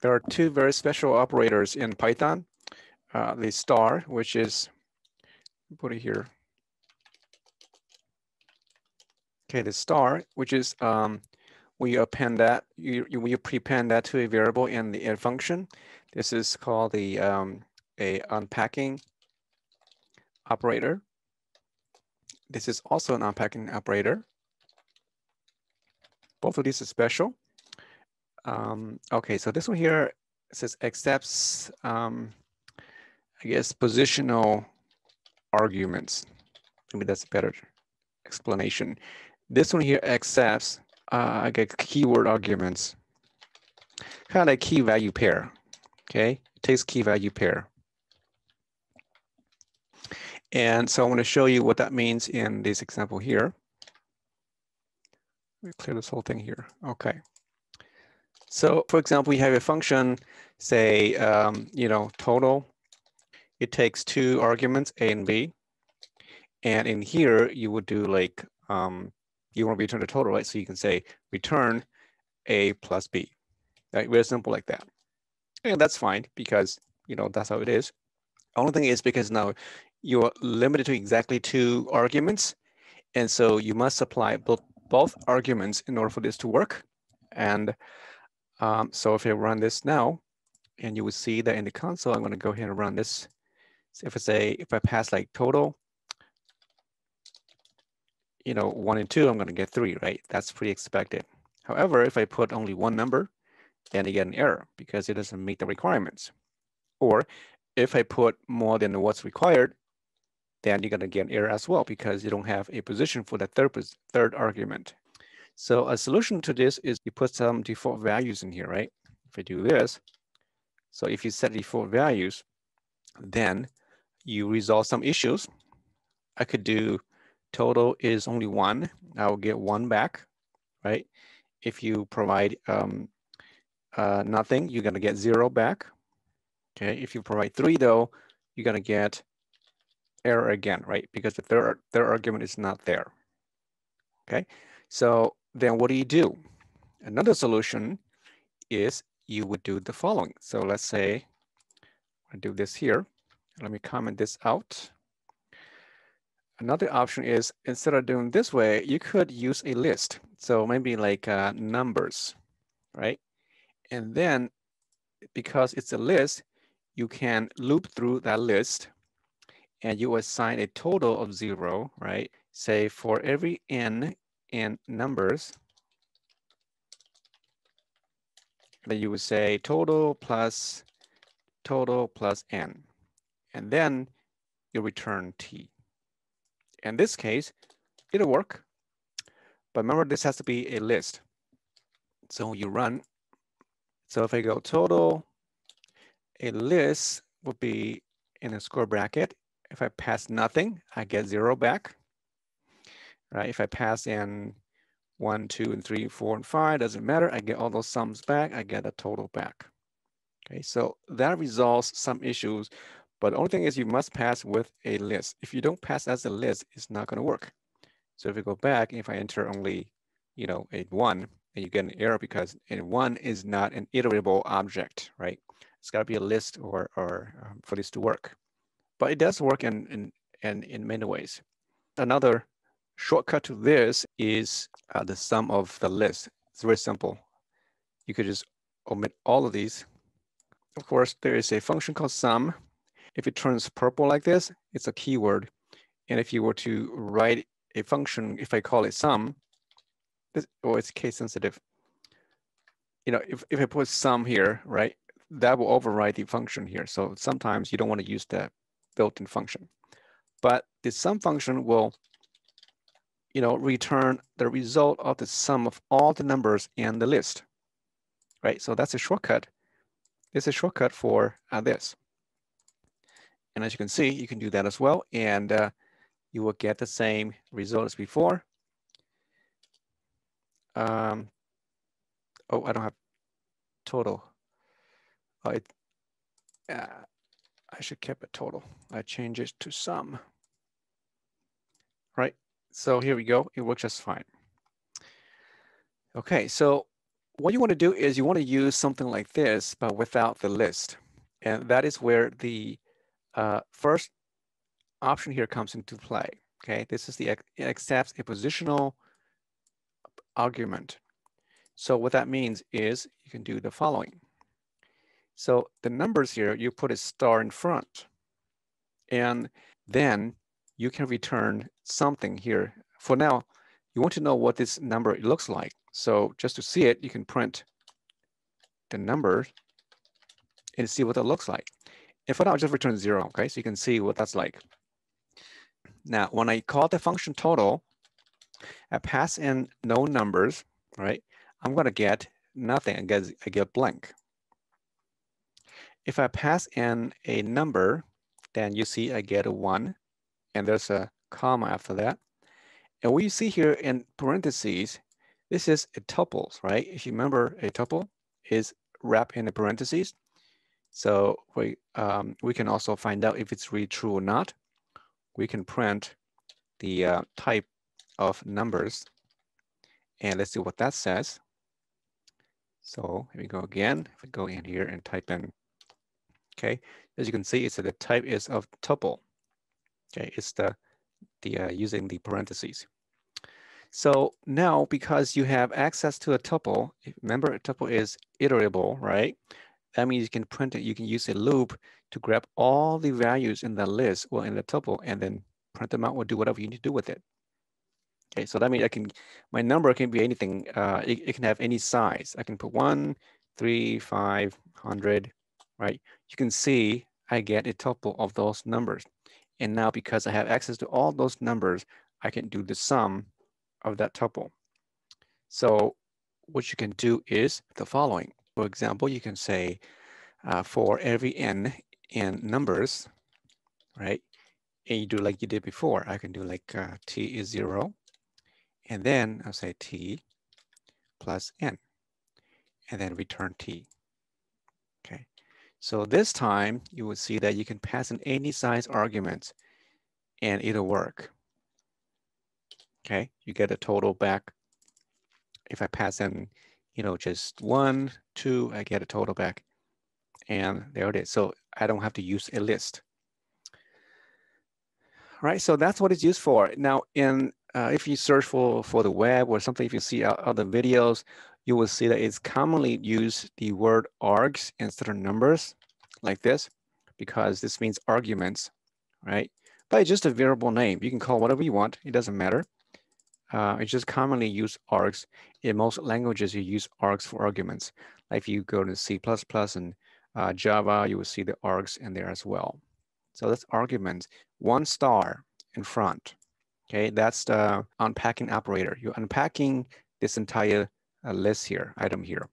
there are two very special operators in Python. The star, which is, put it here. Okay, the star, which is we append that, we prepend that to a variable in the function. This is called the a unpacking operator. This is also an unpacking operator. Both of these are special. Okay, so this one here says accepts, I guess, positional arguments. Maybe that's a better explanation. This one here accepts like keyword arguments, kind of like key value pair. Okay, it takes key value pair. And so I want to show you what that means in this example here. Let me clear this whole thing here. Okay. So for example, we have a function, say, you know, total. It takes two arguments, A and B. And in here, you would do like, you want to return the total, right? So you can say, return A plus B. Right? Very simple like that. And that's fine because, you know, that's how it is. Only thing is because now you are limited to exactly two arguments. And so you must supply both arguments in order for this to work. And so if I run this now, and you will see that in the console, I'm going to go ahead and run this. So if I say, if I pass like total, you know, 1 and 2, I'm going to get 3, right? That's pretty expected. However, if I put only one number, then I get an error because it doesn't meet the requirements. Or if I put more than what's required, then you're going to get an error as well because you don't have a position for the third argument. So a solution to this is you put some default values in here, right? If I do this, so if you set default values, then you resolve some issues. I could do total is only 1. I will get 1 back, right? If you provide nothing, you're going to get 0 back. Okay, if you provide 3 though, you're going to get error again, right? Because the third argument is not there. Okay, so then what do you do? Another solution is you would do the following. So let's say I do this here. Let me comment this out. Another option is instead of doing this way, you could use a list. So maybe like numbers, right? And then because it's a list, you can loop through that list and you assign a total of 0, right? Say for every n in numbers, then you would say total plus n, and then you return t. In this case, it'll work, but remember this has to be a list. So you run, so if I go total, a list would be in a square bracket. If I pass nothing, I get 0 back, right? If I pass in 1, 2, 3, 4, and 5, doesn't matter. I get all those sums back. I get a total back. Okay, so that resolves some issues, but the only thing is you must pass with a list. If you don't pass as a list, it's not going to work. So if we go back, if I enter only, you know, a 1, and you get an error because a 1 is not an iterable object, right? It's got to be a list or for this to work. But it does work in many ways. Another shortcut to this is the sum of the list. It's very simple. You could just omit all of these. Of course, there is a function called sum. If it turns purple like this, it's a keyword. And if you were to write a function, if I call it sum, this, oh, it's case sensitive. You know, if I put sum here, right, that will override the function here. So sometimes you don't want to use that built-in function, but the sum function will, you know, return the result of the sum of all the numbers in the list, right? So that's a shortcut. It's a shortcut for this. And as you can see, you can do that as well. And you will get the same result as before. Oh, I don't have total. I should keep it total. I change it to sum, right? So here we go. It works just fine. Okay, so What you want to do is you want to use something like this, but without the list. And that is where the first option here comes into play. Okay, this is the accepts a positional argument. So what that means is you can do the following. So the numbers here, you put a star in front, and then you can return something here. For now, you want to know what this number looks like. So just to see it, you can print the number and see what that looks like. And for now, I'll just return 0, okay? So you can see what that's like. Now, when I call the function total, I pass in no numbers, right? I'm gonna get nothing, I get blank. If I pass in a number, then you see I get a 1, and there's a comma after that. And what you see here in parentheses, this is a tuple, right? If you remember, a tuple is wrapped in the parentheses. So we can also find out if it's really true or not. We can print the type of numbers. And let's see what that says. So here we go again. If we go in here and type in, okay, as you can see, it's the type is of tuple. Okay, it's the using the parentheses. So now, because you have access to a tuple, remember a tuple is iterable, right? That means you can print it, you can use a loop to grab all the values in the list or in the tuple and then print them out or do whatever you need to do with it. Okay, so that means I can, my number can be anything, it can have any size. I can put 1, 3, 5, 100, right? You can see I get a tuple of those numbers. And now because I have access to all those numbers, I can do the sum of that tuple. So what you can do is the following. For example, you can say for every n in numbers, right? And you do like you did before. I can do like t is 0, and then I'll say t plus n, and then return t. Okay, so this time you will see that you can pass in any size arguments, and it'll work. Okay, you get a total back. If I pass in, you know, just 1, 2, I get a total back, and there it is. So I don't have to use a list. All right, so that's what it's used for. Now, in if you search for the web or something, if you see other videos, you will see that it's commonly used the word args instead of numbers like this, because this means arguments, right? But it's just a variable name. You can call whatever you want. It doesn't matter. It's just commonly used args. In most languages, you use args for arguments. Like if you go to C++ and Java, you will see the args in there as well. So that's arguments. 1 star in front. Okay, that's the unpacking operator. You're unpacking this entire list here, item here.